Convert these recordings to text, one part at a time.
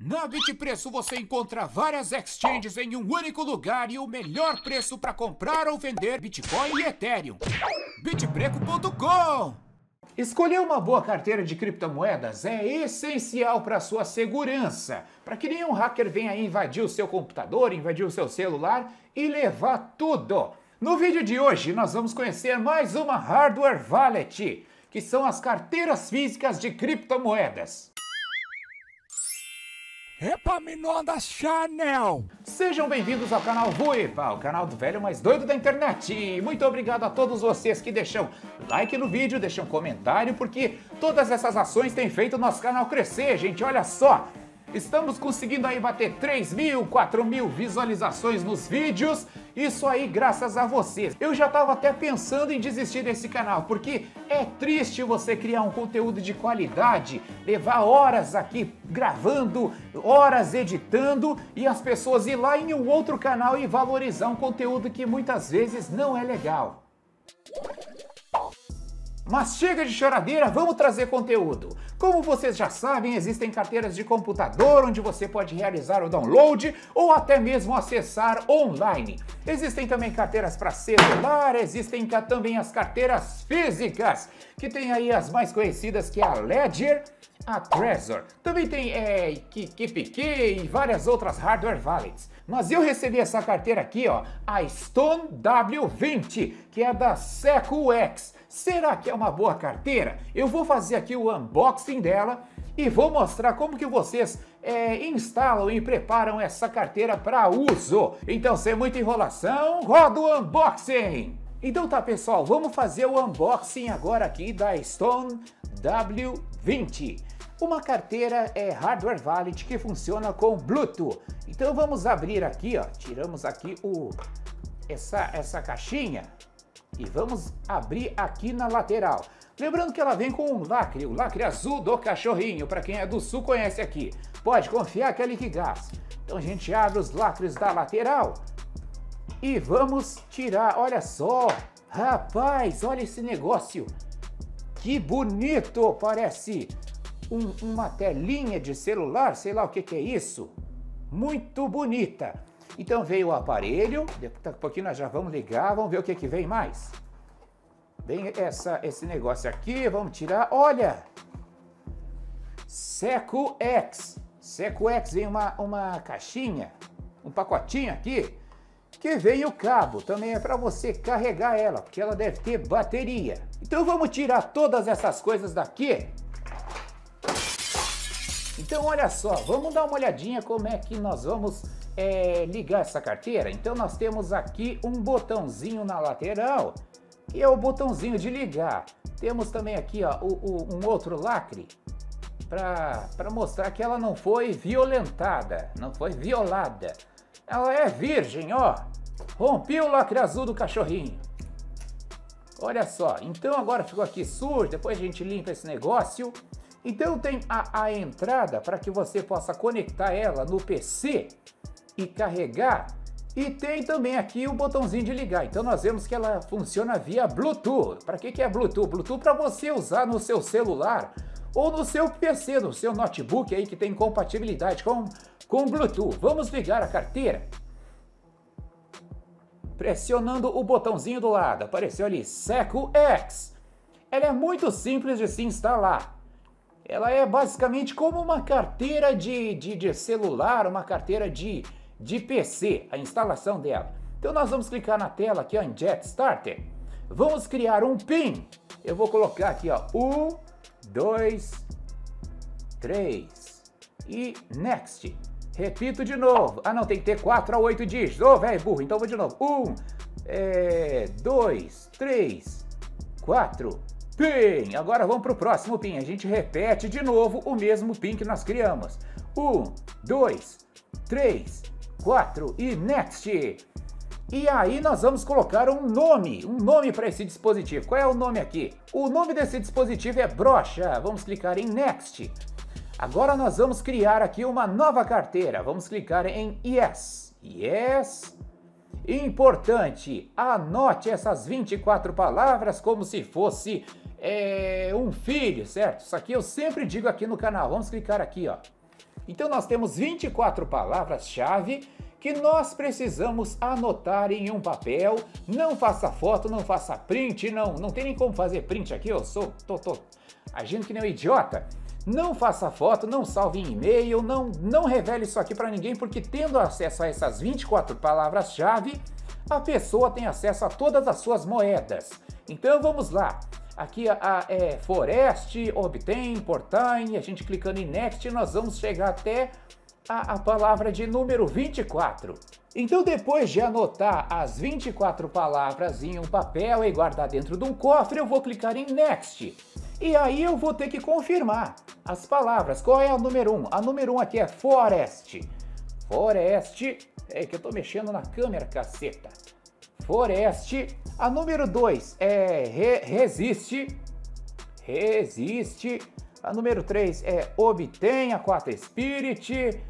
Na Bitpreço você encontra várias exchanges em um único lugar e o melhor preço para comprar ou vender Bitcoin e Ethereum. Bitpreco.com. Escolher uma boa carteira de criptomoedas é essencial para sua segurança, para que nenhum hacker venha invadir o seu computador, invadir o seu celular e levar tudo. No vídeo de hoje nós vamos conhecer mais uma hardware wallet, que são as carteiras físicas de criptomoedas. Epaminondas Chanel! Sejam bem-vindos ao canal Voepa, o canal do velho mais doido da internet. E muito obrigado a todos vocês que deixam like no vídeo, deixam comentário, porque todas essas ações têm feito o nosso canal crescer, gente. Olha só, estamos conseguindo aí bater 3 mil, 4 mil visualizações nos vídeos. Isso aí graças a vocês. Eu já tava até pensando em desistir desse canal, porque é triste você criar um conteúdo de qualidade, levar horas aqui gravando, horas editando, e as pessoas ir lá em um outro canal e valorizar um conteúdo que muitas vezes não é legal. Mas chega de choradeira, vamos trazer conteúdo. Como vocês já sabem, existem carteiras de computador onde você pode realizar o download ou até mesmo acessar online. Existem também carteiras para celular, existem também as carteiras físicas, que tem aí as mais conhecidas, que é a Ledger, a Trezor. Também tem KeepKey e várias outras hardware wallets. Mas eu recebi essa carteira aqui, ó, a Stone W20, que é da SecuX. Será que é uma boa carteira? Eu vou fazer aqui o unboxing dela e vou mostrar como que vocês instalam e preparam essa carteira para uso. Então, sem muita enrolação, roda o unboxing! Então tá, pessoal, vamos fazer o unboxing agora aqui da Stone W20. Uma carteira é hardware wallet que funciona com Bluetooth. Então vamos abrir aqui, ó, tiramos aqui essa caixinha e vamos abrir aqui na lateral. Lembrando que ela vem com um lacre azul do cachorrinho, para quem é do sul conhece aqui. Pode confiar que é liquigás. Então a gente abre os lacres da lateral. E vamos tirar, olha só, rapaz, olha esse negócio, que bonito, parece uma telinha de celular, sei lá o que é isso, muito bonita. Então veio o aparelho, daqui a pouquinho nós já vamos ligar, vamos ver o que que vem mais. Vem esse negócio aqui, vamos tirar, olha, SecuX, SecuX vem uma caixinha, um pacotinho aqui, que vem o cabo, também é para você carregar ela, porque ela deve ter bateria. Então vamos tirar todas essas coisas daqui. Então olha só, vamos dar uma olhadinha como é que nós vamos ligar essa carteira. Então nós temos aqui um botãozinho na lateral, que é o botãozinho de ligar. Temos também aqui, ó, um outro lacre, para mostrar que ela não foi violentada, não foi violada. Ela é virgem, ó. Rompi o lacre azul do cachorrinho. Olha só. Então agora ficou aqui sujo. Depois a gente limpa esse negócio. Então tem a entrada para que você possa conectar ela no PC e carregar. E tem também aqui o botãozinho de ligar. Então nós vemos que ela funciona via Bluetooth. Para que é Bluetooth? Bluetooth para você usar no seu celular ou no seu PC, no seu notebook aí que tem compatibilidade com Bluetooth. Vamos ligar a carteira. Pressionando o botãozinho do lado, apareceu ali SecuX. Ela é muito simples de se instalar. Ela é basicamente como uma carteira de celular, uma carteira de PC, a instalação dela. Então nós vamos clicar na tela aqui, ó, em Get Starter. Vamos criar um PIN. Eu vou colocar aqui, ó, 1, 2, 3 e Next. Repito de novo. Ah, não, tem que ter 4 a 8 dígitos. Ô, velho burro. Então vou de novo. 1, 2, 3, 4. PIN. Agora vamos para o próximo PIN. A gente repete de novo o mesmo PIN que nós criamos. 1, 2, 3, 4 e Next. E aí nós vamos colocar um nome para esse dispositivo. Qual é o nome aqui? O nome desse dispositivo é brocha. Vamos clicar em Next. Agora nós vamos criar aqui uma nova carteira. Vamos clicar em Yes. Yes. Importante, anote essas 24 palavras como se fosse um filho, certo? Isso aqui eu sempre digo aqui no canal. Vamos clicar aqui, ó. Então nós temos 24 palavras-chave que nós precisamos anotar em um papel. Não faça foto, não faça print, não tem nem como fazer print aqui, eu tô agindo que nem um idiota. Não faça foto, não salve em e-mail, não revele isso aqui para ninguém, porque tendo acesso a essas 24 palavras-chave, a pessoa tem acesso a todas as suas moedas. Então vamos lá. Aqui Forest, Obtain, Portain, a gente clicando em Next, nós vamos chegar até a palavra de número 24. Então depois de anotar as 24 palavras em um papel e guardar dentro de um cofre, eu vou clicar em Next. E aí eu vou ter que confirmar as palavras. Qual é a número 1? A número 1 aqui é Forest. Forest, é que eu tô mexendo na câmera, caceta. Forest. A número 2 é Resiste. A número 3 é Obtém. A 4 é Spirit.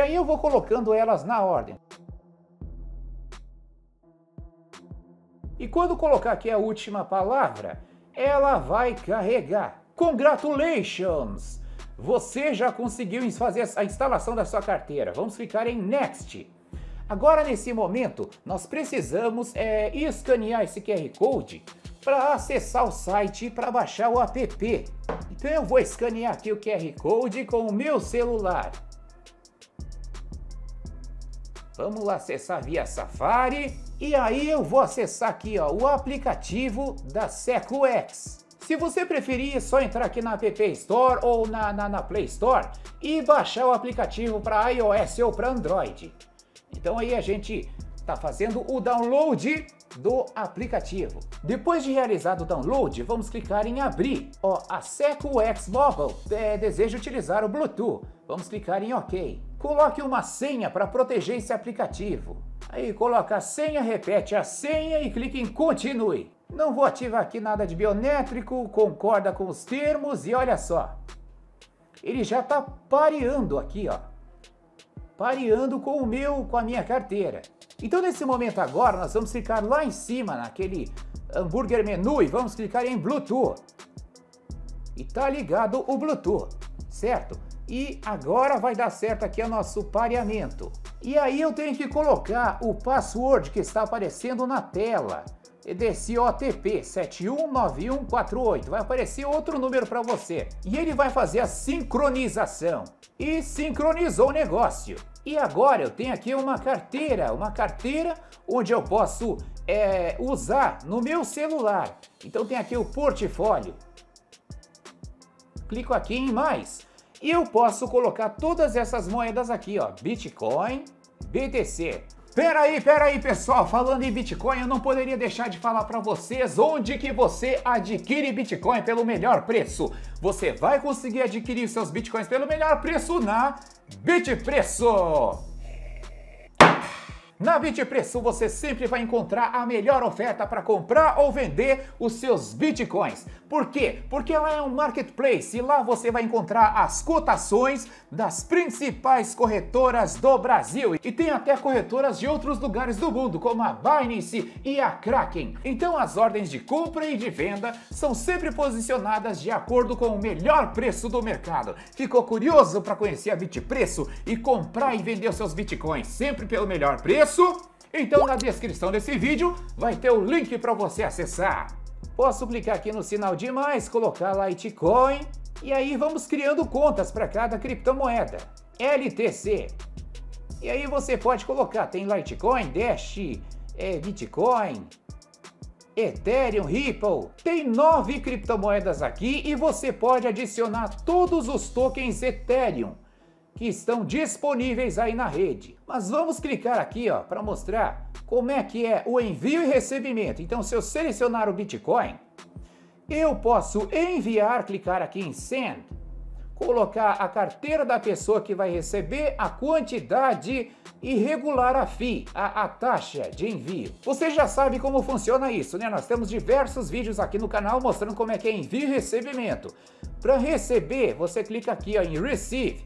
Aí eu vou colocando elas na ordem. E quando colocar aqui a última palavra, ela vai carregar. Congratulations! Você já conseguiu fazer a instalação da sua carteira. Vamos clicar em Next. Agora, nesse momento, nós precisamos escanear esse QR Code para acessar o site e para baixar o app. Então eu vou escanear aqui o QR Code com o meu celular. Vamos lá acessar via Safari. E aí eu vou acessar aqui o aplicativo da SecuX. Se você preferir, é só entrar aqui na App Store ou na Play Store e baixar o aplicativo para iOS ou para Android. Então aí a gente está fazendo o download do aplicativo. Depois de realizado o download, vamos clicar em abrir. A SecuX Mobile deseja utilizar o Bluetooth. Vamos clicar em OK. Coloque uma senha para proteger esse aplicativo. Aí coloca a senha, repete a senha e clique em Continue. Não vou ativar aqui nada de biométrico, concorda com os termos e olha só. Ele já está pareando aqui, ó. Pareando com a minha carteira. Então nesse momento agora nós vamos clicar lá em cima naquele hambúrguer menu e vamos clicar em Bluetooth. E tá ligado o Bluetooth, certo? E agora vai dar certo aqui o nosso pareamento. E aí eu tenho que colocar o password que está aparecendo na tela. Desse OTP 719148, vai aparecer outro número para você. E ele vai fazer a sincronização. E sincronizou o negócio. E agora eu tenho aqui uma carteira onde eu posso usar no meu celular. Então tem aqui o portfólio. Clico aqui em mais. E eu posso colocar todas essas moedas aqui, ó. Bitcoin, BTC. Peraí, pessoal, falando em Bitcoin, eu não poderia deixar de falar para vocês onde que você adquire Bitcoin pelo melhor preço. Você vai conseguir adquirir seus Bitcoins pelo melhor preço na Bitpreço. Na Bitpreço você sempre vai encontrar a melhor oferta para comprar ou vender os seus Bitcoins. Por quê? Porque ela é um marketplace e lá você vai encontrar as cotações das principais corretoras do Brasil. E tem até corretoras de outros lugares do mundo, como a Binance e a Kraken. Então as ordens de compra e de venda são sempre posicionadas de acordo com o melhor preço do mercado. Ficou curioso para conhecer a Bitpreço e comprar e vender os seus Bitcoins sempre pelo melhor preço? Então na descrição desse vídeo vai ter o link para você acessar. Posso clicar aqui no sinal de mais, colocar Litecoin e aí vamos criando contas para cada criptomoeda, LTC. E aí você pode colocar, tem Litecoin, Dash, Bitcoin, Ethereum, Ripple. Tem 9 criptomoedas aqui e você pode adicionar todos os tokens Ethereum que estão disponíveis aí na rede. Mas vamos clicar aqui, ó, para mostrar como é que é o envio e recebimento. Então, se eu selecionar o Bitcoin, eu posso enviar, clicar aqui em Send, colocar a carteira da pessoa que vai receber, a quantidade e regular a FII, a taxa de envio. Você já sabe como funciona isso, né? Nós temos diversos vídeos aqui no canal mostrando como é que é envio e recebimento. Para receber, você clica aqui, ó, em Receive,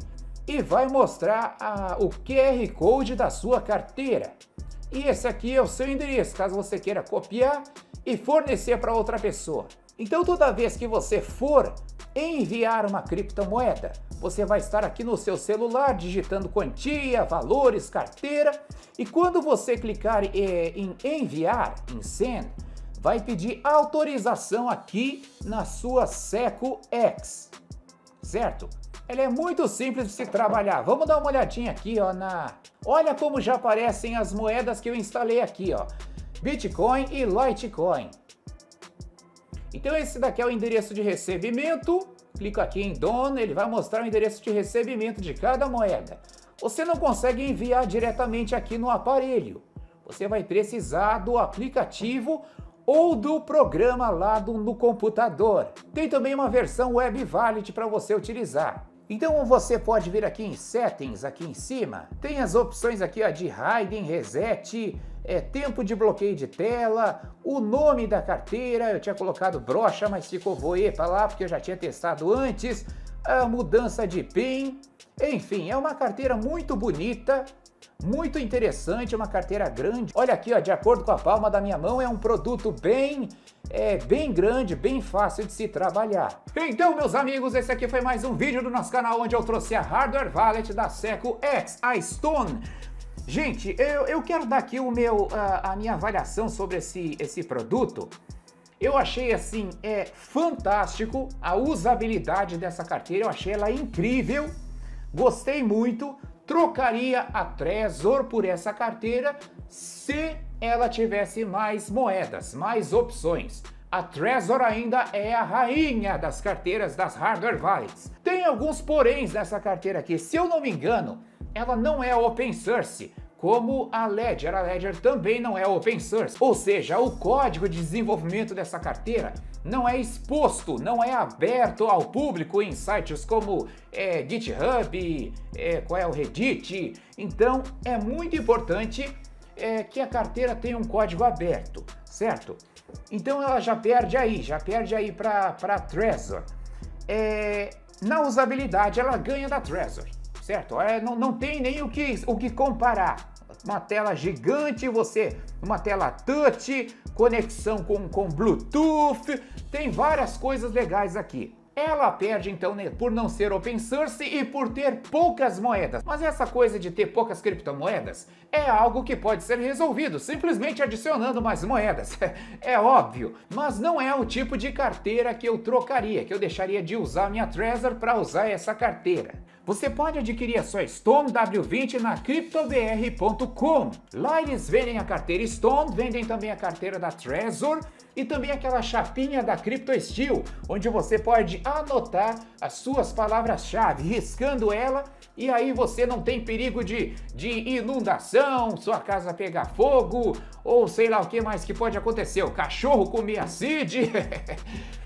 e vai mostrar o QR Code da sua carteira. E esse aqui é o seu endereço, caso você queira copiar e fornecer para outra pessoa. Então toda vez que você for enviar uma criptomoeda. Você vai estar aqui no seu celular digitando quantia, valores, carteira, e quando você clicar em enviar, em send, vai pedir autorização aqui na sua SecuX, certo? Ela é muito simples de se trabalhar. Vamos dar uma olhadinha aqui, ó, olha como já aparecem as moedas que eu instalei aqui, ó, Bitcoin e Litecoin. Então esse daqui é o endereço de recebimento. Clico aqui em Dono, ele vai mostrar o endereço de recebimento de cada moeda. Você não consegue enviar diretamente aqui no aparelho. Você vai precisar do aplicativo ou do programa lá no computador. Tem também uma versão web valid para você utilizar. Então você pode vir aqui em Settings, aqui em cima. Tem as opções aqui, ó, de Hiding, Reset, tempo de bloqueio de tela, o nome da carteira. Eu tinha colocado brocha, mas ficou Voepa lá, porque eu já tinha testado antes. A mudança de PIN. Enfim, é uma carteira muito bonita, muito interessante, uma carteira grande. Olha aqui, ó, de acordo com a palma da minha mão, é um produto bem grande, bem fácil de se trabalhar. Então, meus amigos, esse aqui foi mais um vídeo do nosso canal onde eu trouxe a Hardware Wallet da SecuX, a Stone. Gente, eu quero dar aqui a minha avaliação sobre esse produto. Eu achei assim, fantástico a usabilidade dessa carteira, eu achei ela incrível, gostei muito. Trocaria a Trezor por essa carteira se ela tivesse mais moedas, mais opções. A Trezor ainda é a rainha das carteiras das Hardware Wallets. Tem alguns poréns nessa carteira aqui. Se eu não me engano, ela não é open source, como a Ledger. A Ledger também não é open source, ou seja, o código de desenvolvimento dessa carteira não é exposto, não é aberto ao público em sites como GitHub, o Reddit. Então é muito importante que a carteira tenha um código aberto, certo? Então ela já perde aí para Trezor. Na usabilidade ela ganha da Trezor, certo? Não tem nem o que comparar. Uma tela gigante, uma tela touch, conexão com Bluetooth, tem várias coisas legais aqui. Ela perde então por não ser open source e por ter poucas moedas. Mas essa coisa de ter poucas criptomoedas é algo que pode ser resolvido simplesmente adicionando mais moedas. É óbvio, mas não é o tipo de carteira que eu trocaria, que eu deixaria de usar minha Trezor para usar essa carteira. Você pode adquirir a sua Stone W20 na CryptoBR.com. Lá eles vendem a carteira Stone, vendem também a carteira da Trezor e também aquela chapinha da Crypto Steel, onde você pode anotar as suas palavras-chave, riscando ela, e aí você não tem perigo de inundação, sua casa pegar fogo, ou sei lá o que mais que pode acontecer, o cachorro comer a seed.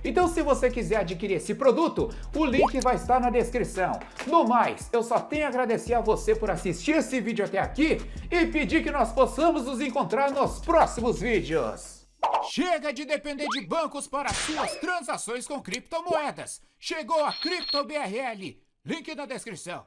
Então, se você quiser adquirir esse produto, o link vai estar na descrição. No mais, eu só tenho a agradecer a você por assistir esse vídeo até aqui e pedir que nós possamos nos encontrar nos próximos vídeos. Chega de depender de bancos para suas transações com criptomoedas. Chegou a CryptoBRL. Link na descrição.